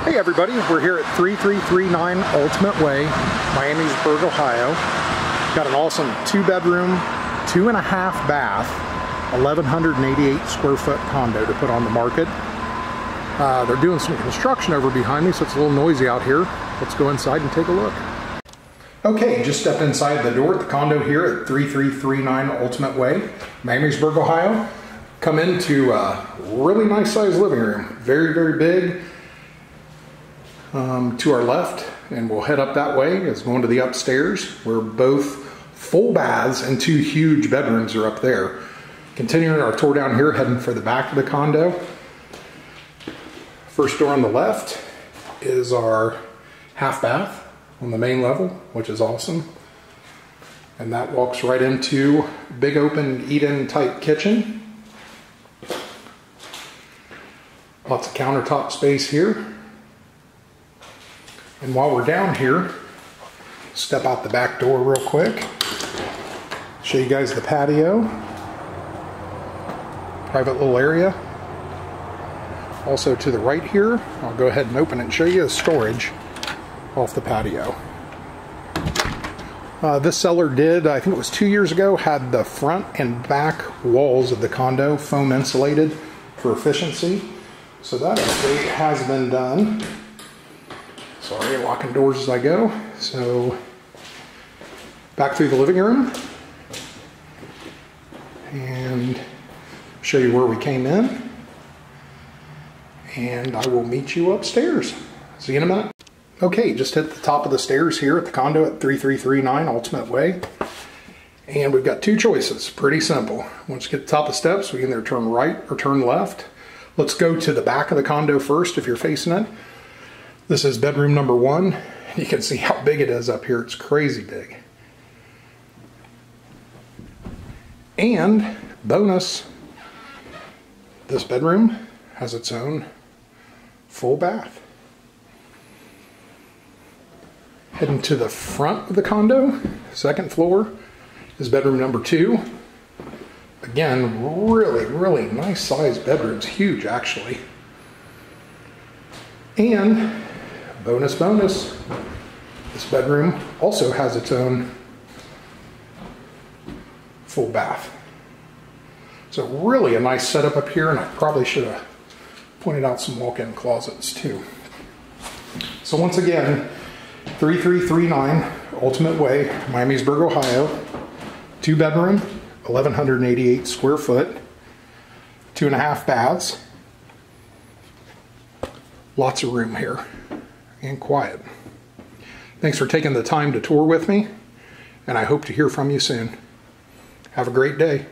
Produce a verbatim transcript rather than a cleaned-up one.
Hey everybody, we're here at three three three nine Ultimate Way, Miamisburg, Ohio. Got an awesome two bedroom, two and a half bath, eleven eighty-eight square foot condo to put on the market. Uh, they're doing some construction over behind me, so it's a little noisy out here. Let's go inside and take a look. Okay, just stepped inside the door at the condo here at three three three nine Ultimate Way, Miamisburg, Ohio. Come into a really nice sized living room, very, very big. Um, to our left, and we'll head up that way, is going to the upstairs where both full baths and two huge bedrooms are up there. Continuing our tour down here, heading for the back of the condo. First door on the left is our half bath on the main level, which is awesome. And that walks right into big open eat-in type kitchen. Lots of countertop space here. And while we're down here, step out the back door real quick, show you guys the patio, private little area. Also to the right here, I'll go ahead and open it and show you the storage off the patio. Uh, this seller did, I think it was two years ago, had the front and back walls of the condo foam insulated for efficiency. So that update has been done. Sorry, locking doors as I go. So, back through the living room and show you where we came in. And I will meet you upstairs. See you in a minute. Okay, just hit the top of the stairs here at the condo at three three three nine Ultimate Way. And we've got two choices, pretty simple. Once you get to the top of the steps, we can either turn right or turn left. Let's go to the back of the condo first if you're facing it. This is bedroom number one. You can see how big it is up here. It's crazy big. And bonus, this bedroom has its own full bath. Heading to the front of the condo, second floor, is bedroom number two. Again, really, really nice sized bedrooms, huge actually. And bonus, bonus, this bedroom also has its own full bath. So really a nice setup up here, and I probably should have pointed out some walk-in closets too. So once again, three three three nine Ultimate Way, Miamisburg, Ohio, two bedroom, eleven eighty-eight square foot, two and a half baths. Lots of room here. And quiet. Thanks for taking the time to tour with me, and I hope to hear from you soon. Have a great day.